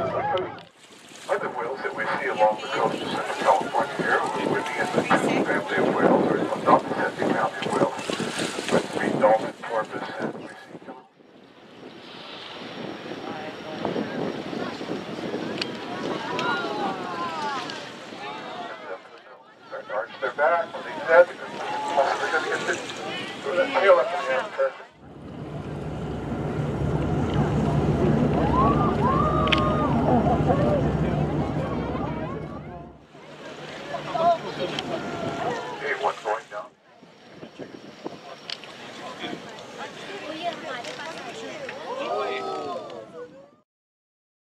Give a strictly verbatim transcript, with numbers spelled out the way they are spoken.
Other whales that we see along the coast of Central California here would be in the triple family of whales or the dolphin mountain whales. But we dolphin porpoise and we see killer. Arch their back, they said, they're going to get this. So that tail up in the air.